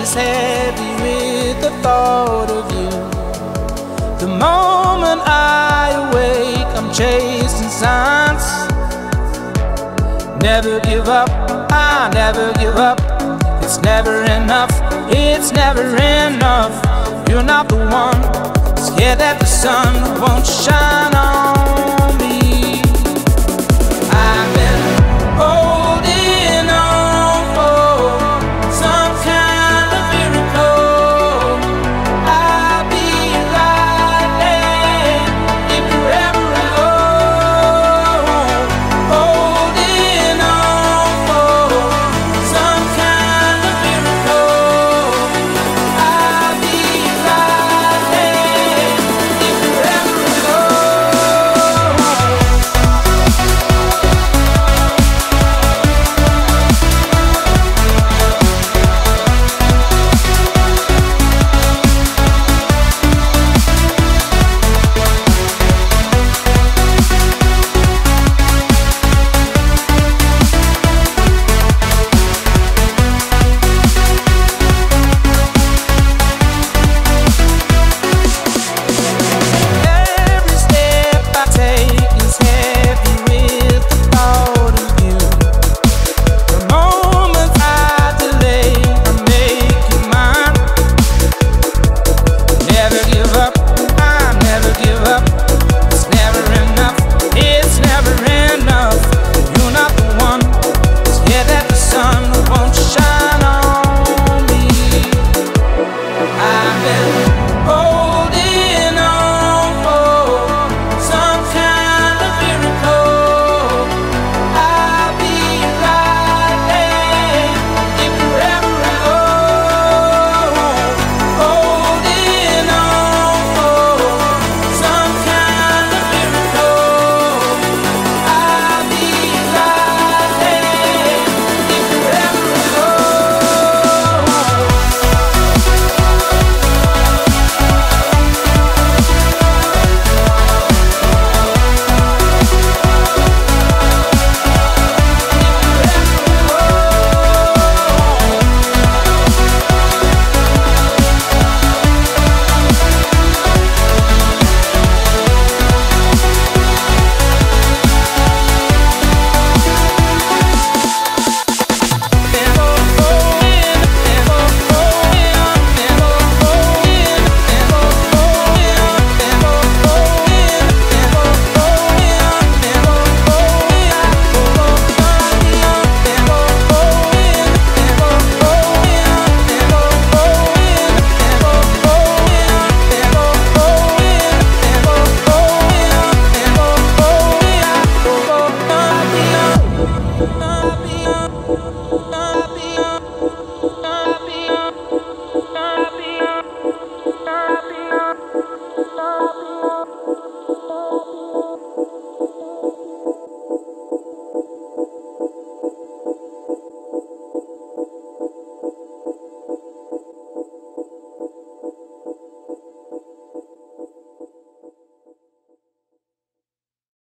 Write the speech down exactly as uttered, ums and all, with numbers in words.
is heavy with the thought of you. The moment I awake, I'm chasing signs. Never give up, I never give up. It's never enough, it's never enough. You're not the one, scared that the sun won't shine on.